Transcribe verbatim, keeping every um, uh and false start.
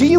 Do you